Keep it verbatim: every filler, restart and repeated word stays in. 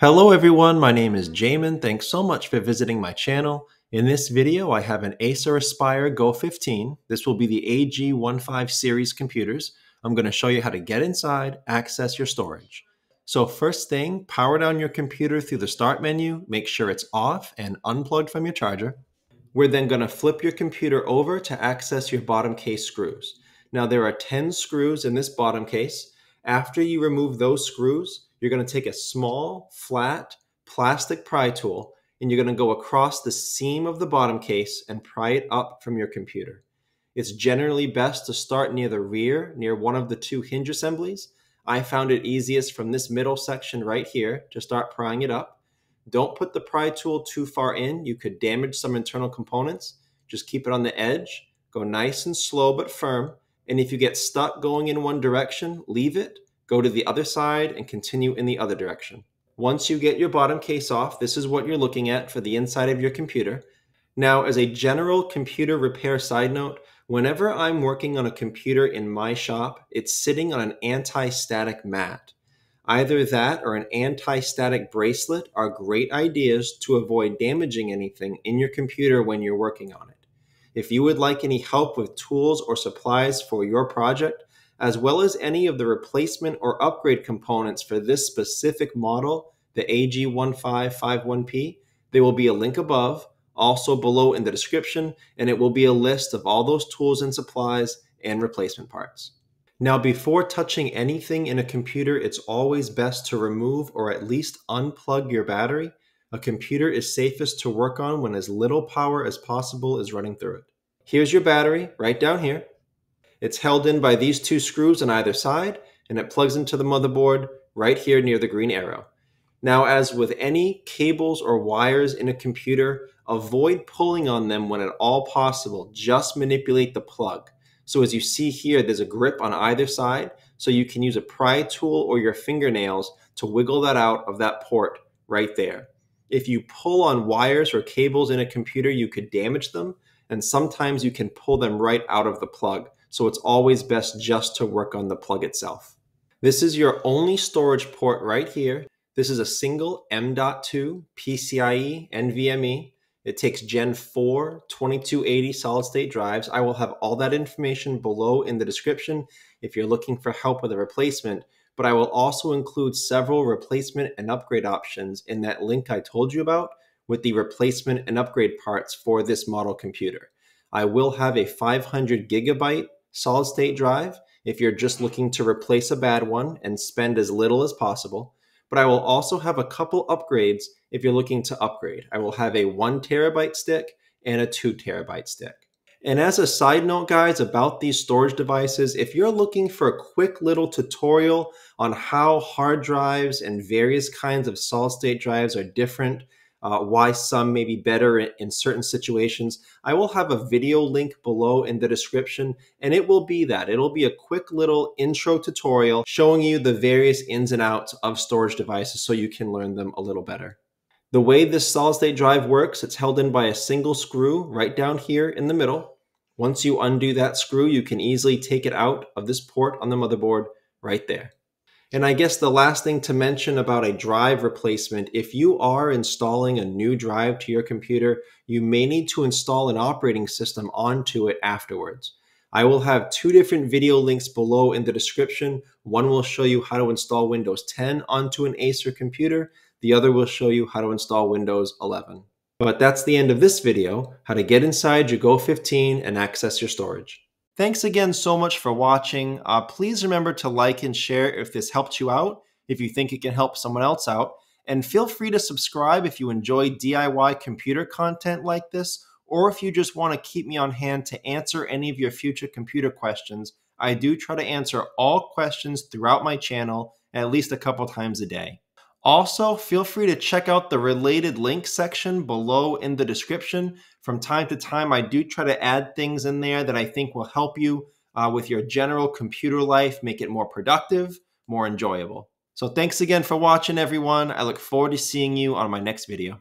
Hello everyone, my name is Jamin. Thanks so much for visiting my channel. In this video, I have an Acer Aspire Go fifteen. This will be the A G fifteen series computers. I'm going to show you how to get inside, access your storage. So first thing, power down your computer through the start menu, make sure it's off and unplugged from your charger. We're then going to flip your computer over to access your bottom case screws. Now there are ten screws in this bottom case. After you remove those screws, you're going to take a small, flat, plastic pry tool, and you're going to go across the seam of the bottom case and pry it up from your computer. It's generally best to start near the rear, near one of the two hinge assemblies. I found it easiest from this middle section right here to start prying it up. Don't put the pry tool too far in. You could damage some internal components. Just keep it on the edge. Go nice and slow but firm. And if you get stuck going in one direction, leave it. Go to the other side and continue in the other direction. Once you get your bottom case off, this is what you're looking at for the inside of your computer. Now, as a general computer repair side note, whenever I'm working on a computer in my shop, it's sitting on an anti-static mat. Either that or an anti-static bracelet are great ideas to avoid damaging anything in your computer when you're working on it. If you would like any help with tools or supplies for your project, as well as any of the replacement or upgrade components for this specific model, the A G fifteen fifty-one P, there will be a link above, also below in the description, and it will be a list of all those tools and supplies and replacement parts. Now, before touching anything in a computer, it's always best to remove or at least unplug your battery. A computer is safest to work on when as little power as possible is running through it. Here's your battery, right down here. It's held in by these two screws on either side, and it plugs into the motherboard right here near the green arrow. Now, as with any cables or wires in a computer, avoid pulling on them when at all possible. Just manipulate the plug. So as you see here, there's a grip on either side, so you can use a pry tool or your fingernails to wiggle that out of that port right there. If you pull on wires or cables in a computer, you could damage them, and sometimes you can pull them right out of the plug. So it's always best just to work on the plug itself. This is your only storage port right here. This is a single M dot two P C I E N V M E. It takes Gen four twenty-two eighty solid-state drives. I will have all that information below in the description if you're looking for help with a replacement, but I will also include several replacement and upgrade options in that link I told you about with the replacement and upgrade parts for this model computer. I will have a five hundred gigabyte solid-state drive if you're just looking to replace a bad one and spend as little as possible, but I will also have a couple upgrades if you're looking to upgrade. I will have a one terabyte stick and a two terabyte stick. And as a side note, guys, about these storage devices, if you're looking for a quick little tutorial on how hard drives and various kinds of solid-state drives are different, Uh, why some may be better in, in certain situations, I will have a video link below in the description, and it will be that. It'll be a quick little intro tutorial showing you the various ins and outs of storage devices so you can learn them a little better. The way this solid-state drive works, it's held in by a single screw right down here in the middle. Once you undo that screw, you can easily take it out of this port on the motherboard right there. And I guess the last thing to mention about a drive replacement, if you are installing a new drive to your computer, you may need to install an operating system onto it afterwards. I will have two different video links below in the description. One will show you how to install Windows ten onto an Acer computer. The other will show you how to install Windows eleven. But that's the end of this video, how to get inside your Go fifteen and access your storage. Thanks again so much for watching. Uh, please remember to like and share if this helped you out, if you think it can help someone else out, and feel free to subscribe if you enjoy D I Y computer content like this, or if you just want to keep me on hand to answer any of your future computer questions. I do try to answer all questions throughout my channel at least a couple times a day. Also, feel free to check out the related link section below in the description. From time to time, I do try to add things in there that I think will help you uh, with your general computer life, make it more productive, more enjoyable. So thanks again for watching, everyone. I look forward to seeing you on my next video.